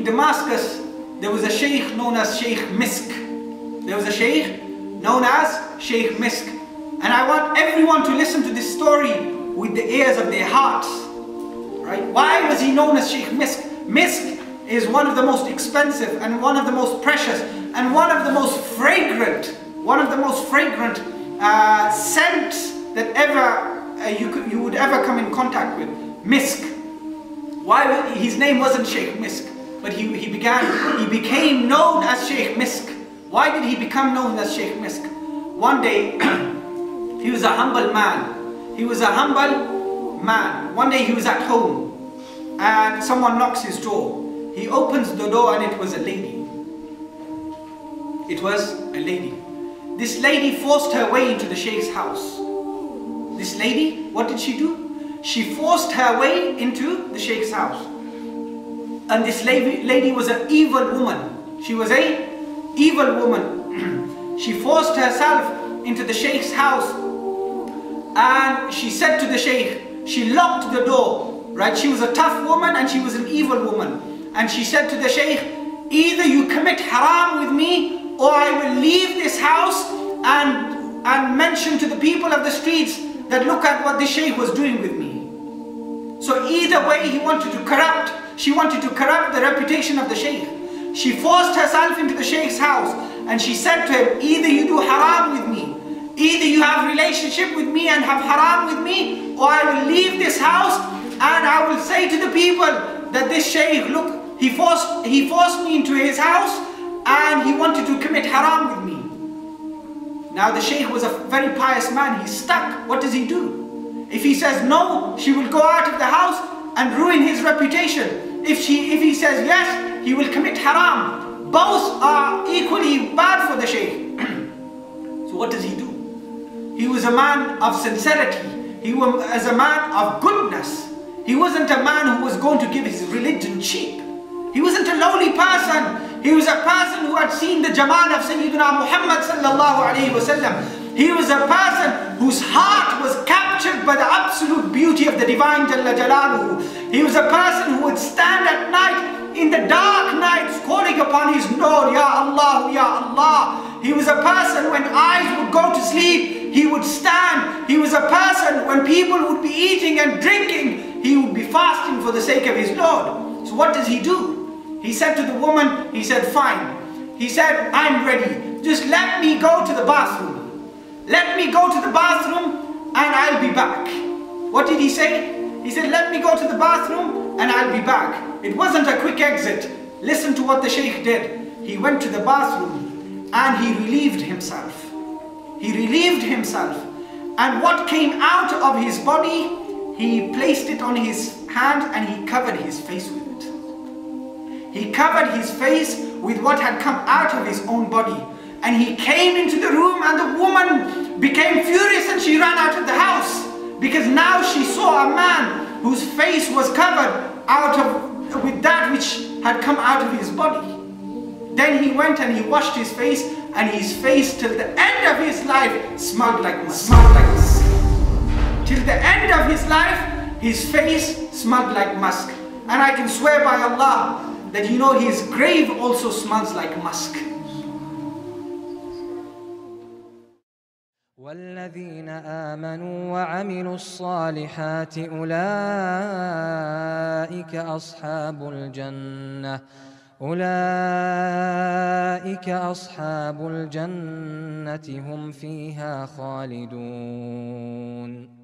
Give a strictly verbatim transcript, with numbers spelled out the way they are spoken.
in Damascus, there was a sheikh known as Sheikh Misk. There was a sheikh known as Sheikh Misk. And I want everyone to listen to this story with the ears of their hearts. Right? Why was he known as Sheikh Misk? Misk is one of the most expensive and one of the most precious and one of the most fragrant, one of the most fragrant uh, scents that ever uh, you, you would ever come in contact with. Misk. Why? His name wasn't Sheikh Misk, but he, he began, he became known as Sheikh Misk. Why did he become known as Sheikh Misk? One day, he was a humble man. He was a humble man. One day he was at home and someone knocks his door. He opens the door and it was a lady. It was a lady. This lady forced her way into the Sheikh's house. This lady, what did she do? She forced her way into the Sheikh's house. And this lady, lady was an evil woman. She was a evil woman. She forced herself into the Sheikh's house. And she said to the Sheikh, she locked the door. Right? She was a tough woman and she was an evil woman. And she said to the Sheikh, either you commit haram with me or I will leave this house and, and mention to the people of the streets that look at what the Shaykh was doing with me. So either way, he wanted to corrupt, she wanted to corrupt the reputation of the Shaykh. She forced herself into the Shaykh's house and she said to him, either you do haram with me, either you have relationship with me and have haram with me, or I will leave this house and I will say to the people that this Shaykh, look, he forced, he forced me into his house and he wanted to commit haram with me. Now the Shaykh was a very pious man, he's stuck. What does he do? If he says no, she will go out of the house and ruin his reputation. If, she, if he says yes, he will commit haram. Both are equally bad for the Shaykh. So what does he do? He was a man of sincerity. He was a man of goodness. He wasn't a man who was going to give his religion cheap. He wasn't a lowly person. He was a person who had seen the Jamal of Sayyidina Muhammad sallallahu alayhi wa sallam. He was a person whose heart was captured by the absolute beauty of the Divine Jalla Jalaluhu. He was a person who would stand at night in the dark nights calling upon his Noor, Ya Allah, Ya Allah. He was a person when eyes would go to sleep, he would stand. He was a person when people would be eating and drinking, he would be fasting for the sake of his Lord. So what does he do? He said to the woman, he said, fine. He said, I'm ready. Just let me go to the bathroom. Let me go to the bathroom and I'll be back. What did he say? He said, let me go to the bathroom and I'll be back. It wasn't a quick exit. Listen to what the Shaykh did. He went to the bathroom and he relieved himself. He relieved himself. And what came out of his body, he placed it on his hand and he covered his face with it. He covered his face with what had come out of his own body. And he came into the room and the woman became furious and she ran out of the house. Because now she saw a man whose face was covered out of, with that which had come out of his body. Then he went and he washed his face, and his face till the end of his life smelled like mud. Smelled like musk. Till the end of his life, his face smelled like musk. And I can swear by Allah that you know his grave also smells like musk. وَالَّذِينَ آمَنُوا وَعَمِلُوا الصَّالِحَاتِ أُولَئِكَ أَصْحَابُ الْجَنَّةِ أُولَئِكَ أَصْحَابُ الْجَنَّةِ هُمْ فِيهَا خَالِدُونَ.